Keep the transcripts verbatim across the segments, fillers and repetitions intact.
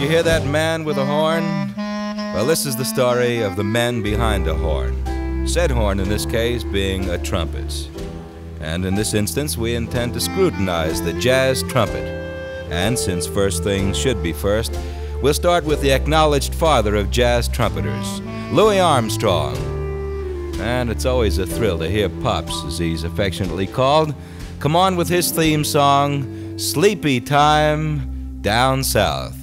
You hear that man with a horn? Well, this is the story of the men behind a horn. Said horn, in this case, being a trumpet. And in this instance, we intend to scrutinize the jazz trumpet. And since first things should be first, we'll start with the acknowledged father of jazz trumpeters, Louis Armstrong. And it's always a thrill to hear Pops, as he's affectionately called, come on with his theme song, Sleepy Time Down South.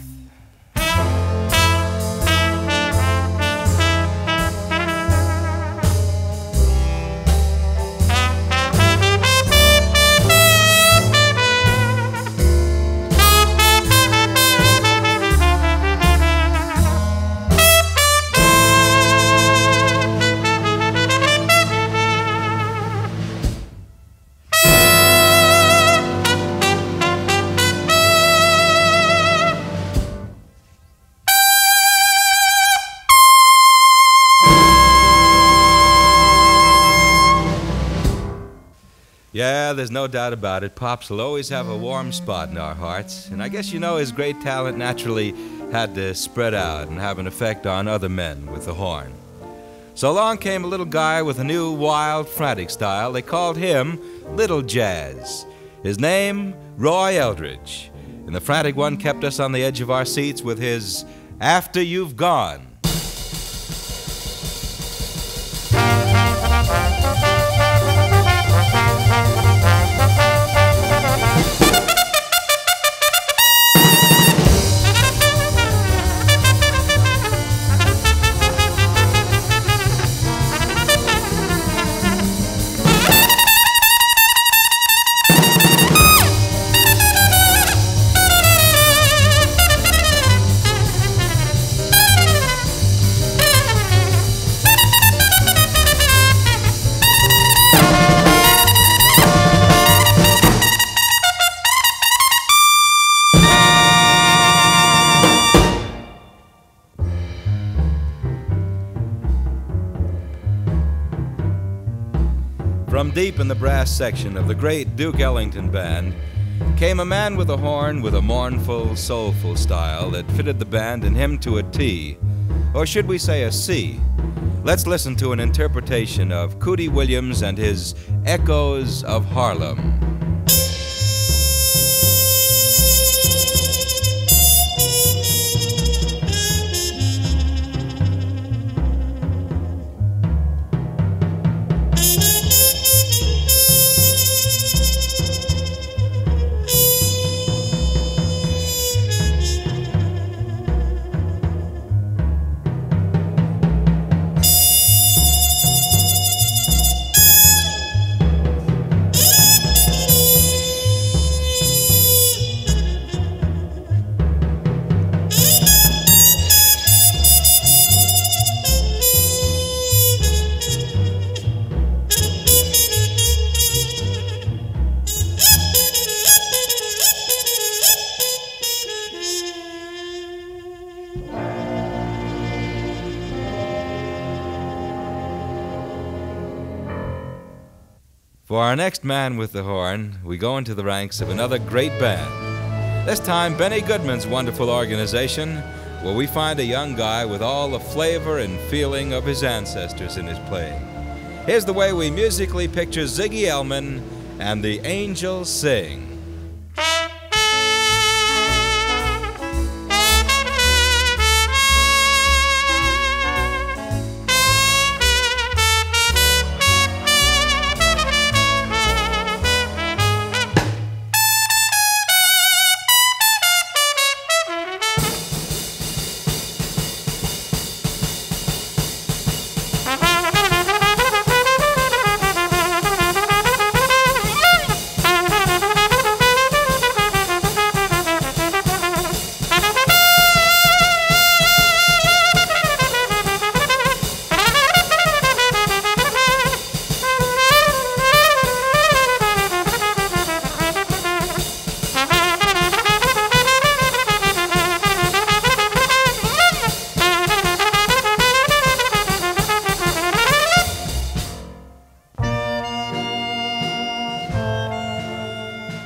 Yeah, there's no doubt about it. Pops will always have a warm spot in our hearts. And I guess you know his great talent naturally had to spread out and have an effect on other men with the horn. So along came a little guy with a new, wild, frantic style. They called him Little Jazz. His name, Roy Eldridge. And the frantic one kept us on the edge of our seats with his After You've Gone. From deep in the brass section of the great Duke Ellington band came a man with a horn with a mournful, soulful style that fitted the band and him to a T, or should we say a C. Let's listen to an interpretation of Cootie Williams and his Echoes of Harlem. For our next man with the horn, we go into the ranks of another great band. This time, Benny Goodman's wonderful organization, where we find a young guy with all the flavor and feeling of his ancestors in his playing. Here's the way we musically picture Ziggy Ellman and the Angels Sing.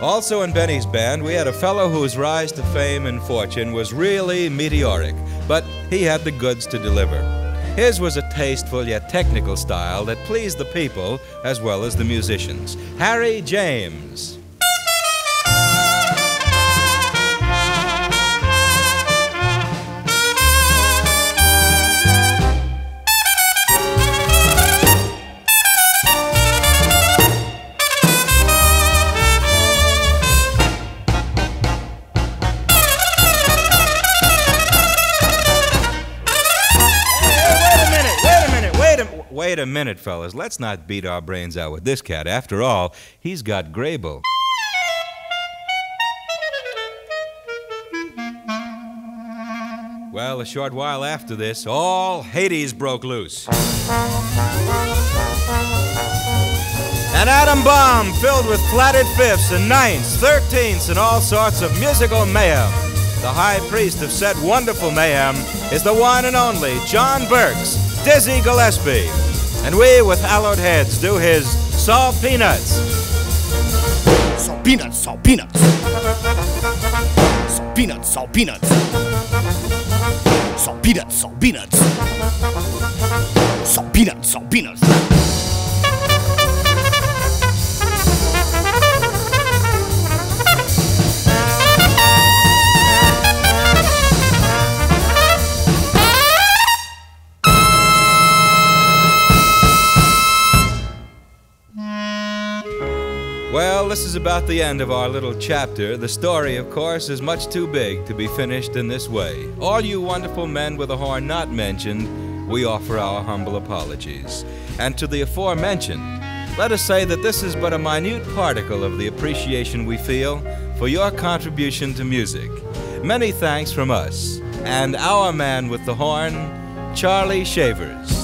Also in Benny's band, we had a fellow whose rise to fame and fortune was really meteoric, but he had the goods to deliver. His was a tasteful yet technical style that pleased the people as well as the musicians. Harry James. Wait a minute, fellas. Let's not beat our brains out with this cat. After all, he's got Grable. Well, a short while after this, all Hades broke loose. An atom bomb filled with flatted fifths and ninths, thirteenths, and all sorts of musical mayhem. The high priest of said wonderful mayhem is the one and only John Burks, Dizzy Gillespie. And we, with hallowed heads, do his Salt Peanuts. Salt Peanuts, Salt Peanuts. Salt Peanuts, Salt Peanuts. Salt Peanuts, Salt Peanuts. Salt Peanuts, Salt Peanuts. Well, this is about the end of our little chapter. The story, of course, is much too big to be finished in this way. All you wonderful men with a horn not mentioned, we offer our humble apologies. And to the aforementioned, let us say that this is but a minute particle of the appreciation we feel for your contribution to music. Many thanks from us and our man with the horn, Charlie Shavers.